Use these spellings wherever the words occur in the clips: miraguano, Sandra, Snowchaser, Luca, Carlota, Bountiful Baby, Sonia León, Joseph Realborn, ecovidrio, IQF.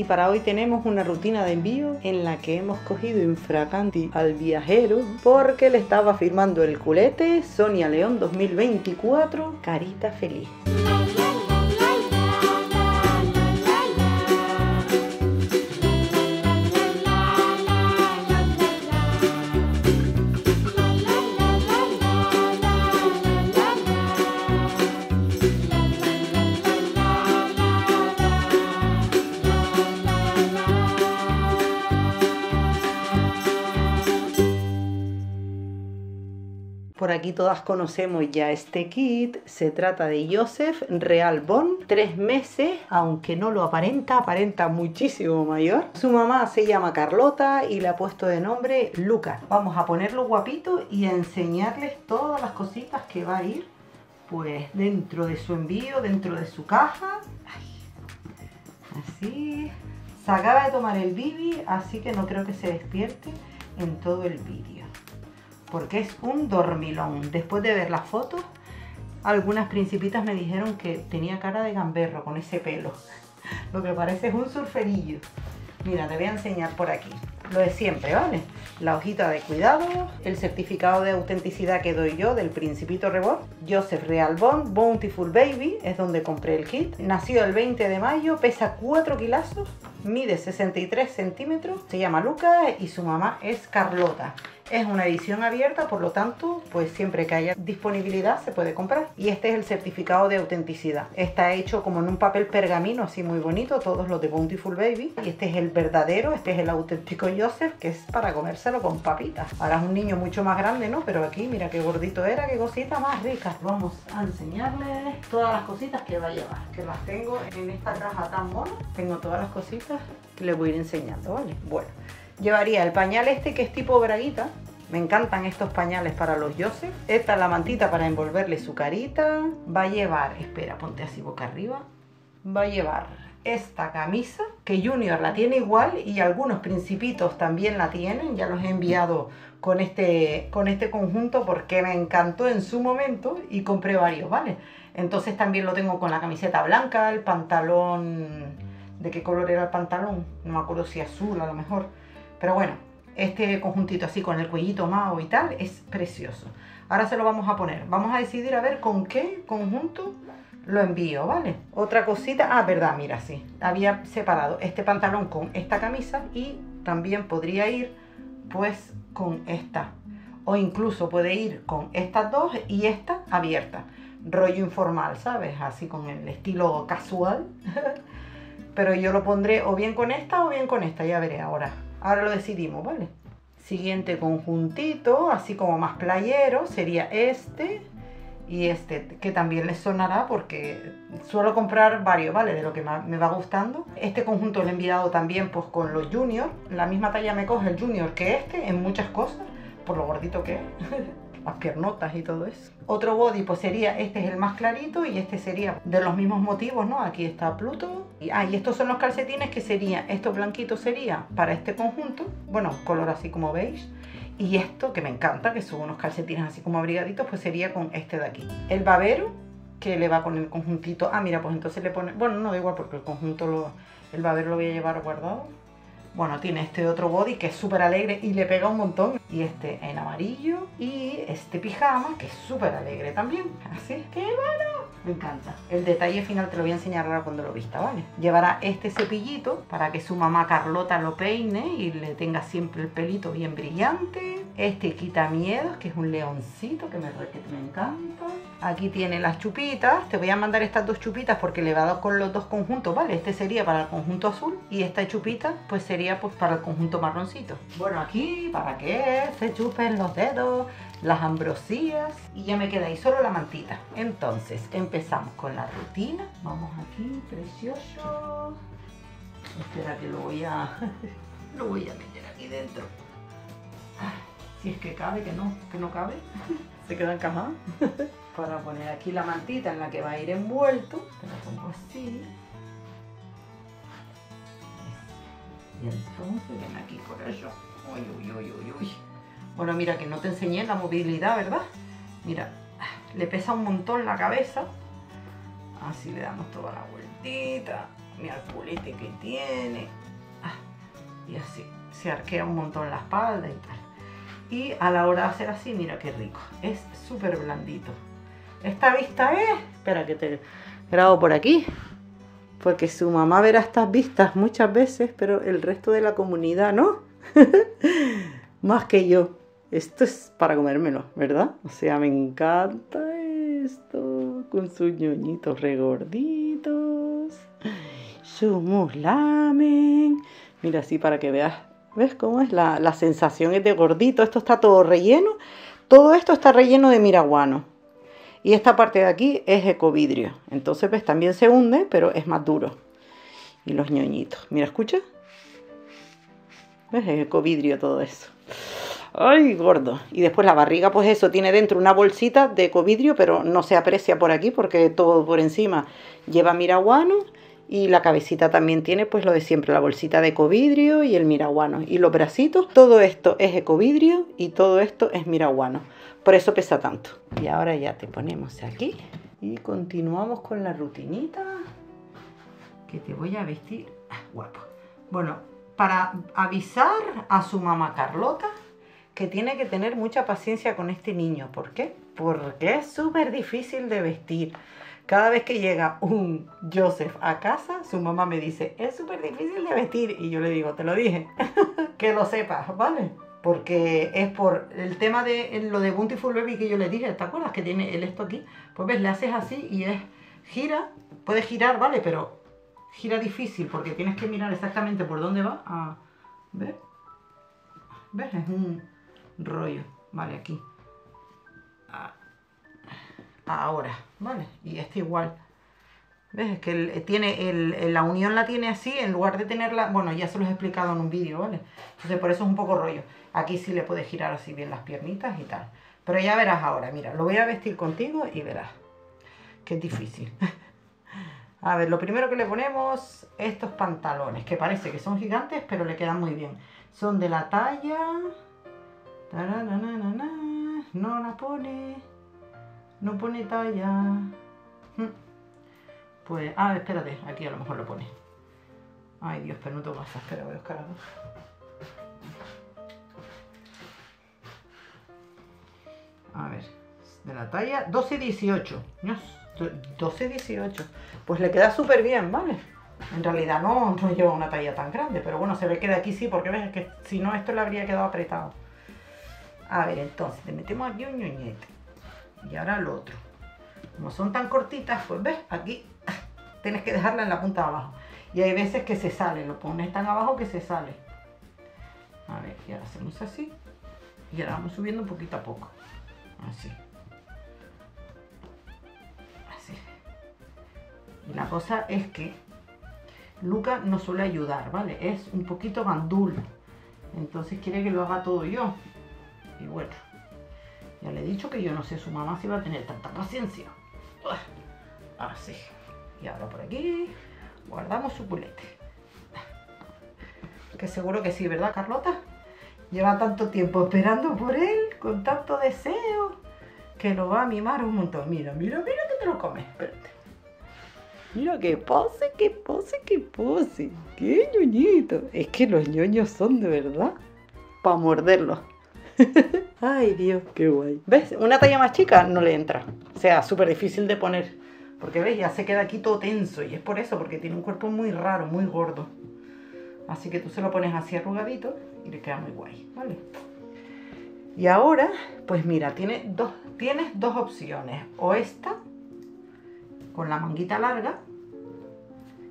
Y para hoy tenemos una rutina de envío en la que hemos cogido infraganti al viajero porque le estaba firmando el culete Sonia León 2024, carita feliz. Por aquí todas conocemos ya este kit, se trata de Joseph Realborn, 3 meses, aunque no lo aparenta, aparenta muchísimo mayor. Su mamá se llama Carlota y le ha puesto de nombre Luca. Vamos a ponerlo guapito y a enseñarles todas las cositas que va a ir pues dentro de su envío, dentro de su caja. Así. Se acaba de tomar el bibi, así que no creo que se despierte en todo el vídeo, porque es un dormilón. Después de ver las fotos, algunas principitas me dijeron que tenía cara de gamberro con ese pelo. Lo que parece es un surferillo. Mira, te voy a enseñar por aquí. Lo de siempre, ¿vale? La hojita de cuidado, el certificado de autenticidad que doy yo del Principito Reborn. Joseph Realborn, Bountiful Baby, es donde compré el kit. Nacido el 20 de mayo, pesa 4 kilazos, mide 63 centímetros, se llama Luca y su mamá es Carlota. Es una edición abierta, por lo tanto, pues siempre que haya disponibilidad se puede comprar. Y este es el certificado de autenticidad. Está hecho como en un papel pergamino, así muy bonito, todos los de Bountiful Baby. Y este es el verdadero, este es el auténtico Joseph, que es para comérselo con papitas. Ahora es un niño mucho más grande, ¿no? Pero aquí, mira qué gordito era, qué cosita más rica. Vamos a enseñarles todas las cositas que va a llevar, que las tengo en esta caja tan mona. Tengo todas las cositas que les voy a ir enseñando, ¿vale? Bueno. Llevaría el pañal este que es tipo braguita. Me encantan estos pañales para los Joseph. Esta es la mantita para envolverle su carita. Va a llevar, espera, ponte así boca arriba. Va a llevar esta camisa que Junior la tiene igual y algunos principitos también la tienen. Ya los he enviado con este conjunto porque me encantó en su momento y compré varios, ¿vale? Entonces también lo tengo con la camiseta blanca, el pantalón... ¿De qué color era el pantalón? No me acuerdo si azul a lo mejor. Pero bueno, este conjuntito así con el cuellito mao y tal es precioso. Ahora se lo vamos a poner. Vamos a decidir a ver con qué conjunto lo envío, ¿vale? Otra cosita. Ah, verdad, mira, sí. Había separado este pantalón con esta camisa y también podría ir pues con esta. O incluso puede ir con estas dos y esta abierta. Rollo informal, ¿sabes? Así con el estilo casual. Pero yo lo pondré o bien con esta o bien con esta. Ya veré ahora. Ahora lo decidimos, ¿vale? Siguiente conjuntito, así como más playero, sería este y este, que también les sonará porque suelo comprar varios, ¿vale? De lo que me va gustando. Este conjunto lo he enviado también pues con los Junior. La misma talla me coge el Junior que este en muchas cosas, por lo gordito que es. Las piernotas y todo eso. Otro body pues sería, este es el más clarito y este sería de los mismos motivos, ¿no? Aquí está Pluto. Y estos son los calcetines que sería, esto blanquito sería para este conjunto, bueno, color así como veis. Y esto que me encanta, que son unos calcetines así como abrigaditos, pues sería con este de aquí. El babero, que le va con el conjuntito, ah mira, pues entonces le pone, bueno, no da igual porque el conjunto, el babero lo voy a llevar guardado. Bueno, tiene este otro body que es súper alegre y le pega un montón. Y este en amarillo. Y este pijama que es súper alegre también. Así. ¡Qué bueno! Me encanta. El detalle final te lo voy a enseñar ahora cuando lo vista, ¿vale? Llevará este cepillito para que su mamá Carlota lo peine y le tenga siempre el pelito bien brillante. Este quita miedos, que es un leoncito que me encanta. Aquí tiene las chupitas. Te voy a mandar estas dos chupitas porque le va a dar con los dos conjuntos, ¿vale? Este sería para el conjunto azul y esta chupita pues sería pues para el conjunto marroncito. Bueno, aquí para que se chupen los dedos, las ambrosías y ya me queda ahí solo la mantita. Entonces empezamos con la rutina. Vamos aquí, precioso. Espera que lo voy a meter aquí dentro. Si es que cabe, que no cabe. Se queda encajado. Para poner aquí la mantita en la que va a ir envuelto. Te la pongo así. Y entonces ven aquí, corazón. Uy, uy, uy, uy, uy. Bueno, mira que no te enseñé la movilidad, ¿verdad? Mira, le pesa un montón la cabeza. Así le damos toda la vueltita. mira el culete que tiene, y así, se arquea un montón la espalda y tal. Y a la hora de hacer así, mira qué rico, es súper blandito. Esta vista es, espera que te grabo por aquí, porque su mamá verá estas vistas muchas veces, pero el resto de la comunidad no, más que yo. Esto es para comérmelo, ¿verdad? O sea, me encanta esto, con sus ñoñitos regorditos, su muslamen. Mira, así para que veas, ¿ves cómo es? La sensación es de gordito. Esto está todo relleno, todo esto está relleno de miraguano. Y esta parte de aquí es ecovidrio, entonces pues también se hunde, pero es más duro. Y los ñoñitos, mira, escucha. ¿Ves? Es ecovidrio todo eso. ¡Ay, gordo! Y después la barriga, pues eso, tiene dentro una bolsita de ecovidrio, pero no se aprecia por aquí porque todo por encima lleva miraguano. Y la cabecita también tiene pues lo de siempre, la bolsita de ecovidrio y el miraguano. Y los bracitos, todo esto es ecovidrio y todo esto es miraguano. Por eso pesa tanto. Y ahora ya te ponemos aquí y continuamos con la rutinita, que te voy a vestir guapo. Bueno, para avisar a su mamá Carlota que tiene que tener mucha paciencia con este niño. ¿Por qué? Porque es súper difícil de vestir. Cada vez que llega un Joseph a casa, su mamá me dice, es súper difícil de vestir. Y yo le digo, te lo dije, que lo sepas, ¿vale? Porque es por el tema de lo de Bountiful Baby que yo le dije, ¿te acuerdas que tiene el esto aquí? Pues ves, le haces así y es gira, puede girar, ¿vale? Pero gira difícil porque tienes que mirar exactamente por dónde va. A ver, ¿ves? Es un rollo, vale, aquí ahora, vale, y este igual, ves, es que tiene la unión, la tiene así en lugar de tenerla, bueno, ya se los he explicado en un vídeo, vale, entonces por eso es un poco rollo. Aquí sí le puedes girar así bien las piernitas y tal, pero ya verás ahora, mira, lo voy a vestir contigo y verás que es difícil. A ver, lo primero que le ponemos, estos pantalones que parece que son gigantes pero le quedan muy bien, son de la talla. No la pone, no pone talla. Pues, ah, espérate, aquí a lo mejor lo pone. Ay, Dios, pero no te vas a esperar, voy a buscar algo. A ver, de la talla 12-18. 12-18. Pues le queda súper bien, ¿vale? En realidad no lleva una talla tan grande, pero bueno, se ve que de aquí sí, porque ves que si no, esto le habría quedado apretado. A ver, entonces, le metemos aquí un ñoñete. Y ahora el otro. Como son tan cortitas, pues ves, aquí tienes que dejarla en la punta de abajo. Y hay veces que se sale, lo pones tan abajo que se sale. A ver, y ahora hacemos así. Y ahora vamos subiendo un poquito a poco. Así. Así. Y la cosa es que Luca nos suele ayudar, ¿vale? Es un poquito gandulo. Entonces quiere que lo haga todo yo. Y bueno, ya le he dicho que yo no sé su mamá si va a tener tanta paciencia. Así. Y ahora por aquí guardamos su culete. Que seguro que sí, ¿verdad, Carlota? Lleva tanto tiempo esperando por él, con tanto deseo, que lo va a mimar un montón. Mira, mira, mira que te lo comes. Espérate. Mira qué pose, qué pose, qué pose. Qué ñoñito. Es que los ñoños son de verdad para morderlos. Ay, Dios, qué guay. ¿Ves? Una talla más chica no le entra. O sea, súper difícil de poner. Porque ves, ya se queda aquí todo tenso. Y es por eso, porque tiene un cuerpo muy raro, muy gordo. Así que tú se lo pones así arrugadito y le queda muy guay, ¿vale? Y ahora, pues mira, tienes dos opciones. O esta, con la manguita larga,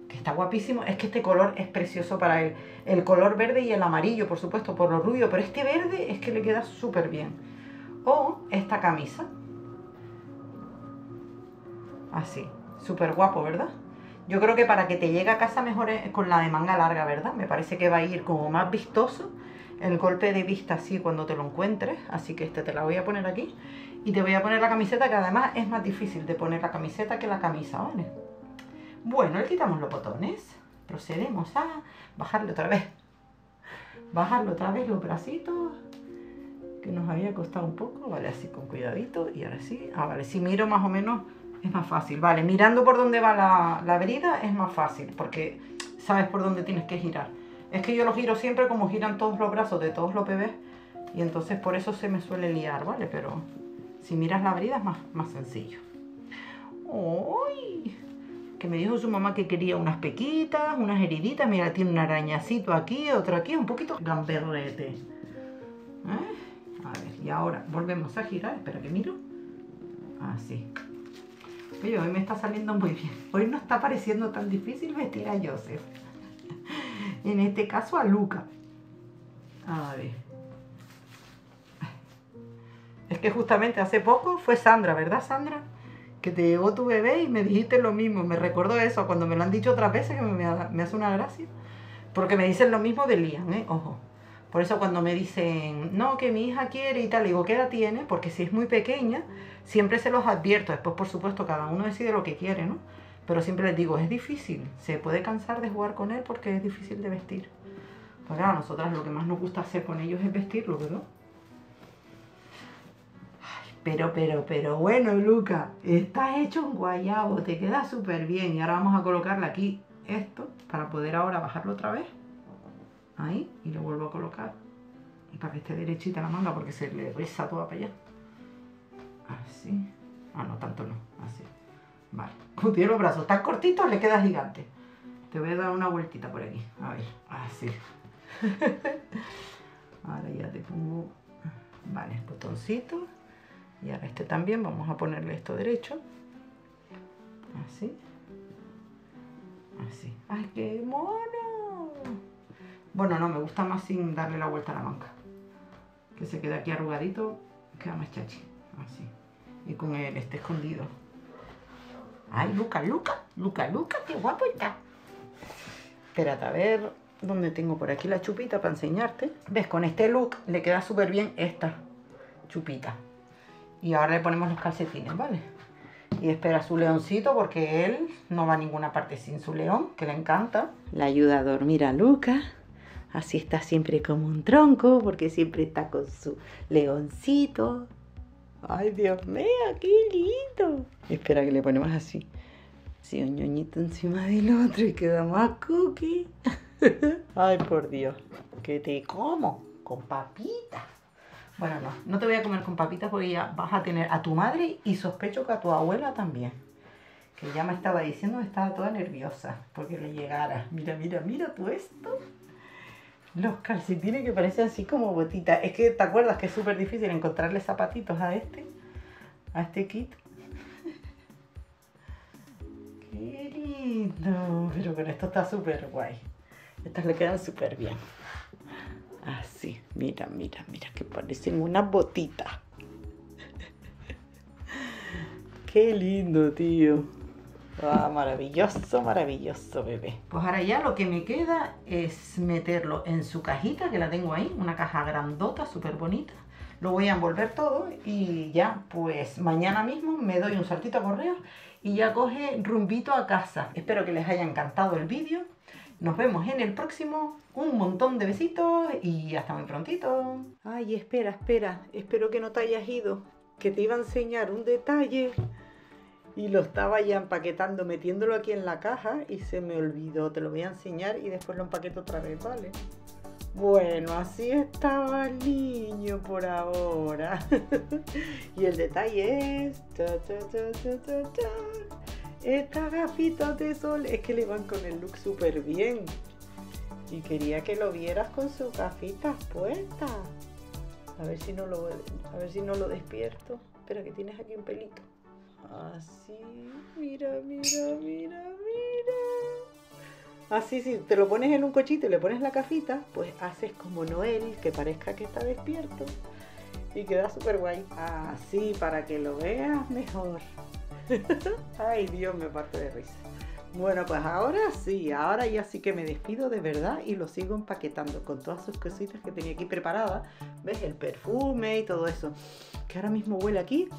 que está guapísimo. Es que este color es precioso para él. El color verde y el amarillo, por supuesto, por lo rubio, pero este verde es que le queda súper bien. O esta camisa. Así, súper guapo, ¿verdad? Yo creo que para que te llegue a casa mejor es con la de manga larga, ¿verdad? Me parece que va a ir como más vistoso el golpe de vista así cuando te lo encuentres. Así que este te la voy a poner aquí. Y te voy a poner la camiseta, que además es más difícil de poner la camiseta que la camisa, ¿vale? Bueno, le quitamos los botones. Procedemos a bajarle otra vez. Bajarle otra vez los bracitos, que nos había costado un poco. Vale, así con cuidadito. Y ahora sí. Ah, vale, si miro más o menos Es más fácil, vale, mirando por dónde va la brida es más fácil porque sabes por dónde tienes que girar. Es que yo lo giro siempre como giran todos los brazos de todos los bebés y entonces por eso se me suele liar, ¿vale? Pero si miras la brida es más sencillo. ¡Uy! Que me dijo su mamá que quería unas pequitas, unas heriditas. Mira, tiene un arañacito aquí, otro aquí, un poquito gamberrete. A ver, y ahora volvemos a girar. Espera que miro. Así. Oye, hoy me está saliendo muy bien. Hoy no está pareciendo tan difícil vestir a Joseph. En este caso a Luca. A ver. Es que justamente hace poco fue Sandra, ¿verdad, Sandra? Que te llegó tu bebé y me dijiste lo mismo. Me recordó eso cuando me lo han dicho otras veces, que me hace una gracia. Porque me dicen lo mismo de Lian, ¿eh? Ojo. Por eso cuando me dicen, no, que mi hija quiere y tal, digo, ¿qué edad tiene? Porque si es muy pequeña, siempre se los advierto. Después, por supuesto, cada uno decide lo que quiere, ¿no? Pero siempre les digo, es difícil. Se puede cansar de jugar con él porque es difícil de vestir. Pues claro, a nosotras lo que más nos gusta hacer con ellos es vestirlo, ¿verdad? Ay, pero bueno, Luca, estás hecho un guayabo, te queda súper bien. Y ahora vamos a colocarle aquí esto para poder ahora bajarlo otra vez. Ahí, y lo vuelvo a colocar para que esté derechita la manga porque se le reza toda para allá. Así. Ah, no, tanto no. Así. Vale. Como tiene los brazos tan cortitos, le queda gigante. Te voy a dar una vueltita por aquí. A ver. Así. Ahora ya te pongo... Vale, botoncito. Y ahora este también. Vamos a ponerle esto derecho. Así. Así. ¡Ay, qué mono! Bueno, no, me gusta más sin darle la vuelta a la manga. Que se queda aquí arrugadito, queda más chachi. Así. Y con él esté escondido. ¡Ay, Luca, Luca! ¡Luca, Luca! ¡Qué guapo está! Espérate, a ver dónde tengo por aquí la chupita para enseñarte. ¿Ves? Con este look le queda súper bien esta chupita. Y ahora le ponemos los calcetines, ¿vale? Y espera su leoncito porque él no va a ninguna parte sin su león, que le encanta. Le ayuda a dormir a Luca. Así está siempre como un tronco, porque siempre está con su leoncito. ¡Ay, Dios mío! ¡Qué lindo! Espera que le ponemos así. Así un ñoñito encima del otro y queda más cookie. ¡Ay, por Dios! ¡Que te como! ¡Con papitas! Bueno, no te voy a comer con papitas porque ya vas a tener a tu madre y sospecho que a tu abuela también. Que ya me estaba diciendo que estaba toda nerviosa porque le llegara. Mira, mira, mira tú esto. Los calcetines que parecen así como botitas. Es que, ¿te acuerdas que es súper difícil encontrarle zapatitos a este kit? ¡Qué lindo! Pero con esto está súper guay. Estas le quedan súper bien. Así, mira, mira, mira, que parecen unas botitas. ¡Qué lindo, tío! Ah, maravilloso, maravilloso, bebé. Pues ahora ya lo que me queda es meterlo en su cajita, que la tengo ahí, una caja grandota, súper bonita. Lo voy a envolver todo y ya, pues mañana mismo me doy un saltito a correos y ya coge rumbito a casa. Espero que les haya encantado el vídeo. Nos vemos en el próximo. Un montón de besitos y hasta muy prontito. Ay, espera, espera. Espero que no te hayas ido, que te iba a enseñar un detalle. Y lo estaba ya empaquetando, metiéndolo aquí en la caja y se me olvidó. Te lo voy a enseñar y después lo empaqueto otra vez, ¿vale? Bueno, así estaba el niño por ahora. Y el detalle es... Ta, ta, ta, ta, ta, ta. Estas gafitas de sol es que le van con el look súper bien. Y quería que lo vieras con sus gafitas puestas. A ver si no lo despierto. Espera, que tienes aquí un pelito. Así, mira, mira, mira, mira. Así, si te lo pones en un cochito y le pones la cajita, pues haces como Noel, que parezca que está despierto. Y queda súper guay. Así, para que lo veas mejor. Ay, Dios, me parto de risa. Bueno, pues ahora sí. Ahora ya sí que me despido de verdad y lo sigo empaquetando con todas sus cositas que tenía aquí preparadas. ¿Ves? El perfume y todo eso. Que ahora mismo huele aquí.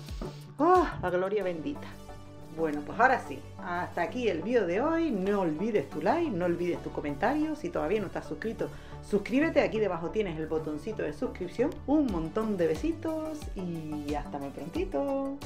¡Oh, la gloria bendita! Bueno, pues ahora sí, hasta aquí el vídeo de hoy. No olvides tu like, no olvides tu comentario. Si todavía no estás suscrito, suscríbete. Aquí debajo tienes el botoncito de suscripción. Un montón de besitos y hasta muy prontito.